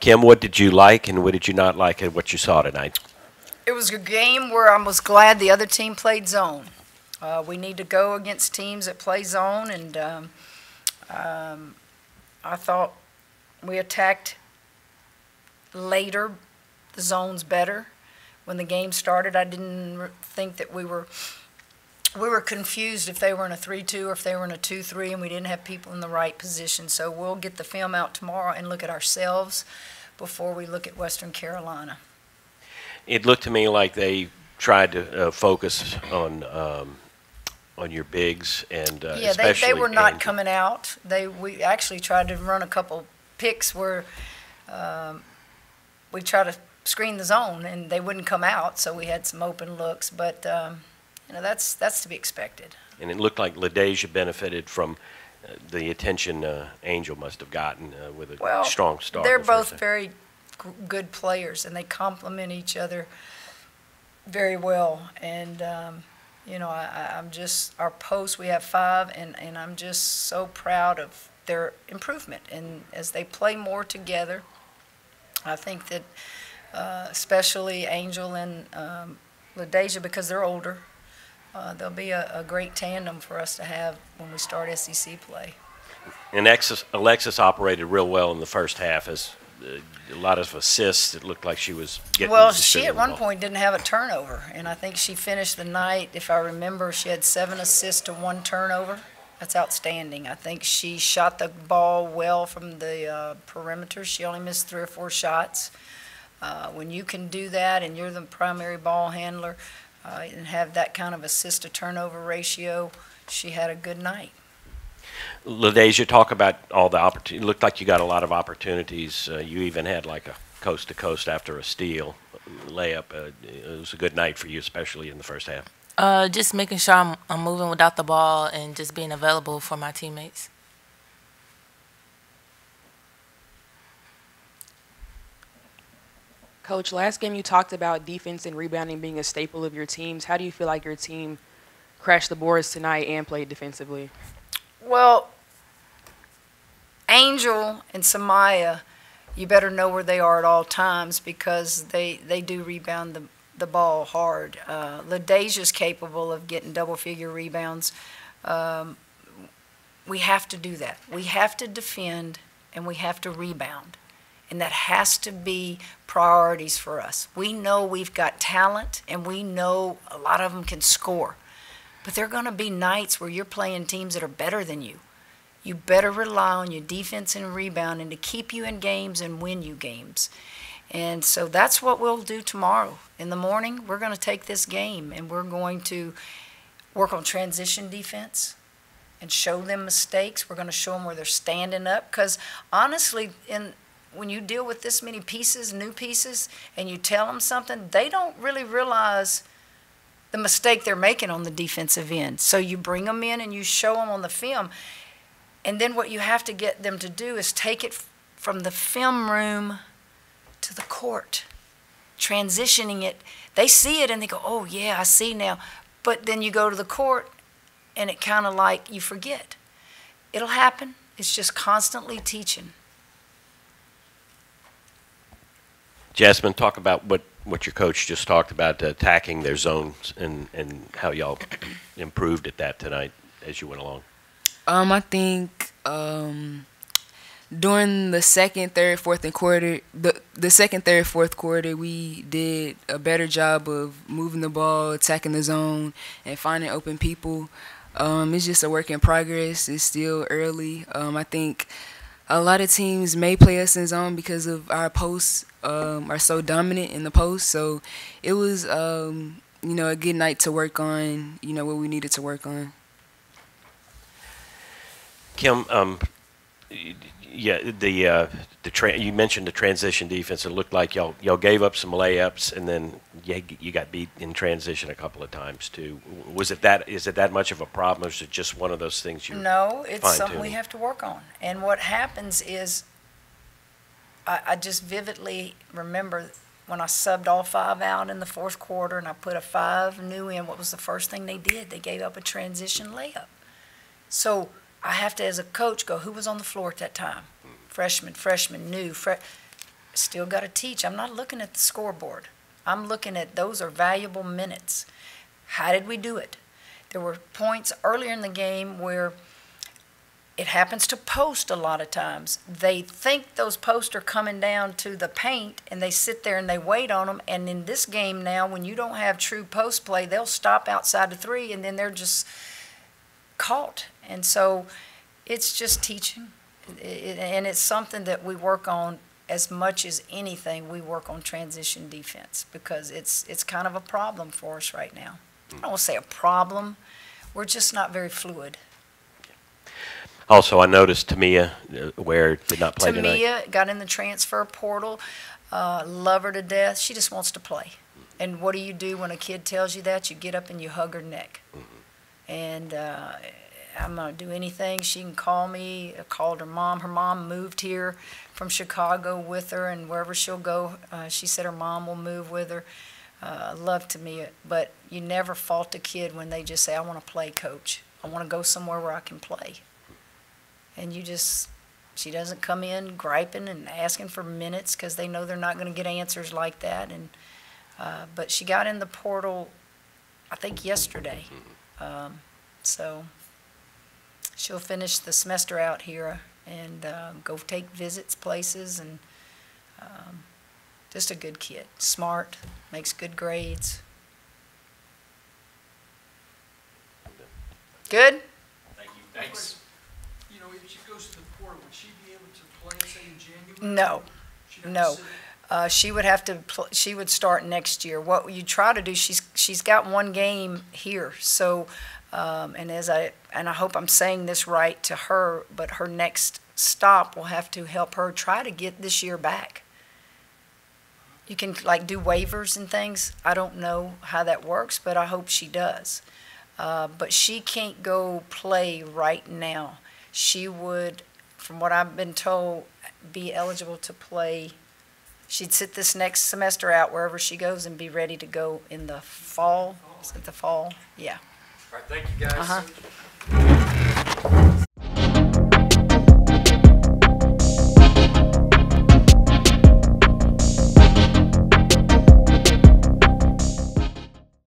Kim, what did you like and what did you not like and what you saw tonight? It was a game where I was glad the other team played zone. We need to go against teams that play zone, and I thought we attacked later, the zones better. When the game started, I didn't think that we were confused if they were in a 3-2 or if they were in a 2-3, and we didn't have people in the right position. So we'll get the film out tomorrow and look at ourselves before we look at Western Carolina. It looked to me like they tried to focus on your bigs, and yeah, especially they were not Angel. Coming out. We actually tried to run a couple picks where we tried to screen the zone, and they wouldn't come out, so we had some open looks. But you know, that's to be expected. And it looked like LaDazhia benefited from the attention Angel must have gotten with a strong start. They're both very good players, and they complement each other very well. And you know, I'm just, our post, we have 5, and I'm just so proud of their improvement. And as they play more together, I think that especially Angel and LaDazhia, because they're older, they'll be a great tandem for us to have when we start SEC play. And Alexis operated real well in the first half, as a lot of assists. It looked like she was getting. Well, she at one point didn't have a turnover, and I think she finished the night, if I remember, she had 7 assists to 1 turnover. That's outstanding. I think she shot the ball well from the perimeter. She only missed 3 or 4 shots. When you can do that and you're the primary ball handler and have that kind of assist to turnover ratio, she had a good night. LaDazhia, talk about all the opportunities. It looked like you got a lot of opportunities. You even had like a coast-to-coast after a steal layup. It was a good night for you, especially in the first half. Just making sure I'm moving without the ball and just being available for my teammates. Coach, last game you talked about defense and rebounding being a staple of your teams. How do you feel like your team crashed the boards tonight and played defensively? Well, Angel and Samaya, you better know where they are at all times, because they do rebound the ball hard. LaDazhia's capable of getting double-figure rebounds. We have to do that. We have to defend and we have to rebound. And that has to be priorities for us. We know we've got talent, and we know a lot of them can score. But there are going to be nights where you're playing teams that are better than you. You better rely on your defense and rebounding to keep you in games and win you games. And so that's what we'll do tomorrow. In the morning, we're going to take this game, and we're going to work on transition defense and show them mistakes. We're going to show them where they're standing up, because honestly, when you deal with this many pieces, new pieces, and you tell them something, they don't really realize the mistake they're making on the defensive end. So you bring them in and you show them on the film. And then what you have to get them to do is take it from the film room to the court, transitioning it. They see it and they go, oh, yeah, I see now. But then you go to the court and it kind of like you forget. It'll happen. It's just constantly teaching. Jasmine, talk about what your coach just talked about, attacking their zones, and how y'all improved at that tonight as you went along. I think during the second, third, fourth, and quarter, the second, third, fourth quarter, we did a better job of moving the ball, attacking the zone, and finding open people. It's just a work in progress. It's still early. I think a lot of teams may play us in zone because of our posts are so dominant in the post. So it was, you know, a good night to work on, you know, what we needed to work on. Kim, yeah, you mentioned the transition defense. It looked like y'all gave up some layups, and then you got beat in transition a couple of times too. Was it that? Is it that much of a problem, or is it just one of those things you? No, it's something we have to work on. And what happens is, I just vividly remember when I subbed all 5 out in the fourth quarter, and I put a 5 new in. What was the first thing they did? They gave up a transition layup. So I have to, as a coach, go, who was on the floor at that time? Freshman, new. still got to teach. I'm not looking at the scoreboard. I'm looking at those are valuable minutes. How did we do it? There were points earlier in the game where it happens to post a lot of times. They think those posts are coming down to the paint, and they sit there and they wait on them. And in this game now, when you don't have true post play, they'll stop outside the three, and then they're just caught. And so it's just teaching, and it's something that we work on as much as anything. We work on transition defense because it's kind of a problem for us right now. I don't want to say a problem. We're just not very fluid. Also, I noticed Tamia, where did not play tonight. Tamia got in the transfer portal. Love her to death. She just wants to play. And what do you do when a kid tells you that? You get up and you hug her neck. And I'm going to do anything. She can call me. I called her mom. Her mom moved here from Chicago with her, and wherever she'll go, she said her mom will move with her. Love Tamia. But you never fault a kid when they just say, I want to play, Coach. I want to go somewhere where I can play. And you just, she doesn't come in griping and asking for minutes because they know they're not going to get answers like that. And but she got in the portal, I think, yesterday. So she'll finish the semester out here and go take visits places. And just a good kid, smart, makes good grades. Good? Thank you. Thanks. If she goes to the portal, would she be able to play, say, in January? No, no. She would have to. She would start next year. What you try to do? She's got one game here. So, and I hope I'm saying this right to her, but her next stop will have to help her try to get this year back. You can like do waivers and things. I don't know how that works, but I hope she does. But she can't go play right now. She would, from what I've been told, be eligible to play. She'd sit this next semester out wherever she goes and be ready to go in the fall. Is it the fall? Yeah. All right, thank you, guys.